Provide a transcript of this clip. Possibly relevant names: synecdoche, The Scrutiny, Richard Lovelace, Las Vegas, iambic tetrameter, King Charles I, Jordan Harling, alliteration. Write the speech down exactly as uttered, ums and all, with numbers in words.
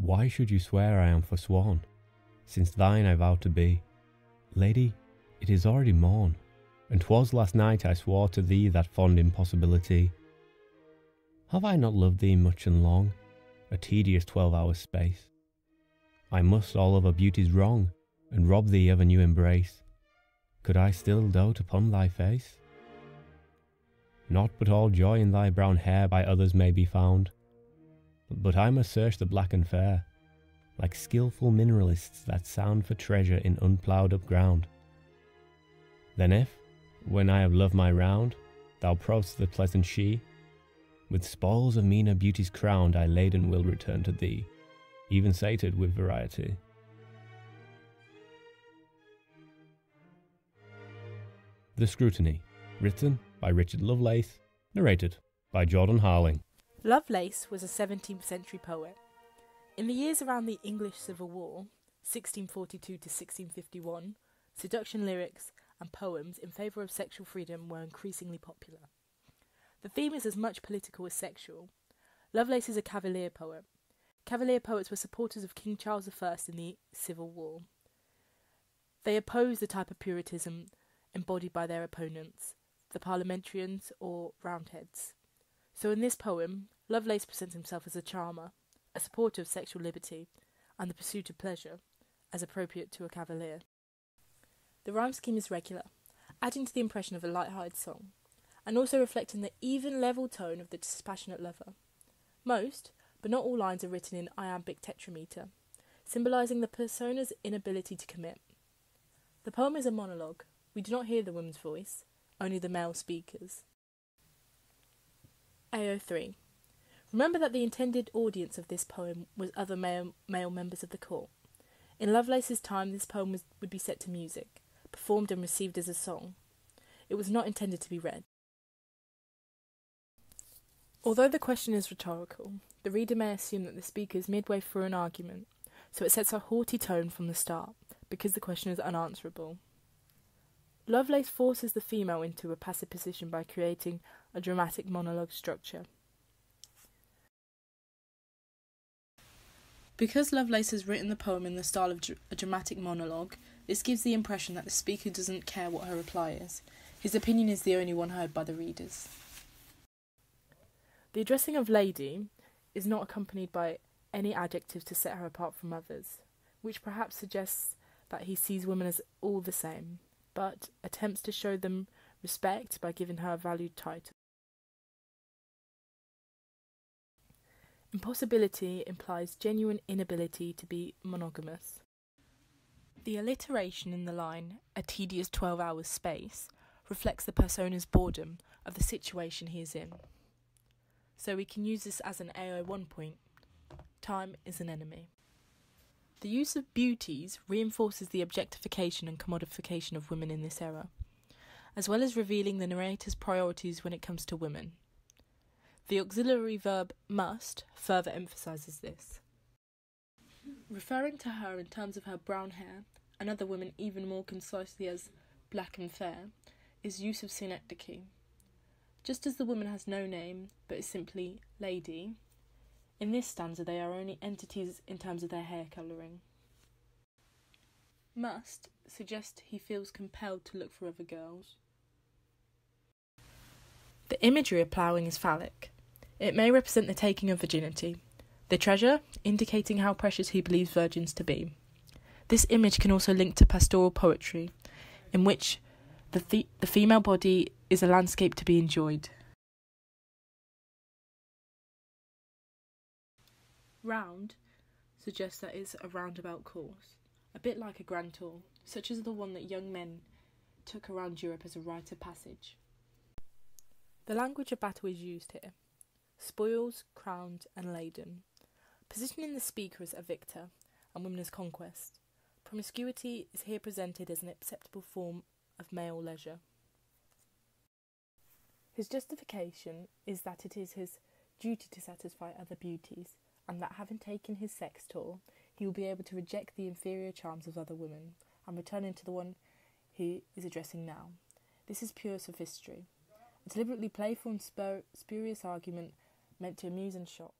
Why should you swear I am forsworn, since thine I vow to be? Lady, it is already morn, and 'twas last night I swore to thee that fond impossibility. Have I not loved thee much and long, a tedious twelve hours' space? I must all other beauties wrong, and rob thee of a new embrace. Could I still dote upon thy face? Not but all joy in thy brown hair by others may be found, but I must search the black and fair, like skilful mineralists that sound for treasure in unploughed up ground. Then if, when I have loved my round, thou prov'st the pleasant she, with spoils of meaner beauties crowned, I laden will return to thee, even sated with variety. The Scrutiny, written by Richard Lovelace, narrated by Jordan Harling. Lovelace was a seventeenth century poet. In the years around the English Civil War, sixteen forty-two to sixteen fifty-one, seduction lyrics and poems in favour of sexual freedom were increasingly popular. The theme is as much political as sexual. Lovelace is a cavalier poet. Cavalier poets were supporters of King Charles the First in the Civil War. They opposed the type of puritanism embodied by their opponents, the parliamentarians or roundheads. So in this poem, Lovelace presents himself as a charmer, a supporter of sexual liberty, and the pursuit of pleasure, as appropriate to a cavalier. The rhyme scheme is regular, adding to the impression of a light-hearted song, and also reflecting the even level tone of the dispassionate lover. Most, but not all lines are written in iambic tetrameter, symbolising the persona's inability to commit. The poem is a monologue. We do not hear the woman's voice, only the male speakers. A O three. Remember that the intended audience of this poem was other male, male members of the court. In Lovelace's time, this poem was, would be set to music, performed and received as a song. It was not intended to be read. Although the question is rhetorical, the reader may assume that the speaker is midway through an argument, so it sets a haughty tone from the start, because the question is unanswerable. Lovelace forces the female into a passive position by creating a dramatic monologue structure. Because Lovelace has written the poem in the style of a dramatic monologue, this gives the impression that the speaker doesn't care what her reply is. His opinion is the only one heard by the readers. The addressing of lady is not accompanied by any adjective to set her apart from others, which perhaps suggests that he sees women as all the same, but attempts to show them respect by giving her a valued title. Impossibility implies genuine inability to be monogamous. The alliteration in the line, a tedious twelve hours space, reflects the persona's boredom of the situation he is in. So we can use this as an A O one point. Time is an enemy. The use of beauties reinforces the objectification and commodification of women in this era, as well as revealing the narrator's priorities when it comes to women. The auxiliary verb must further emphasises this. Referring to her in terms of her brown hair, and other women even more concisely as black and fair, is use of synecdoche. Just as the woman has no name, but is simply lady, in this stanza, they are only entities in terms of their hair colouring. Must suggests he feels compelled to look for other girls. The imagery of ploughing is phallic. It may represent the taking of virginity. The treasure, indicating how precious he believes virgins to be. This image can also link to pastoral poetry, in which the, the, the female body is a landscape to be enjoyed. Round suggests that it's a roundabout course, a bit like a grand tour, such as the one that young men took around Europe as a rite of passage. The language of battle is used here, spoils, crowned and laden, positioning the speaker as a victor and women as conquest. Promiscuity is here presented as an acceptable form of male leisure. His justification is that it is his duty to satisfy other beauties, and that having taken his sex tour, he will be able to reject the inferior charms of other women, and returning to the one he is addressing now. This is pure sophistry, a deliberately playful and spurious argument meant to amuse and shock.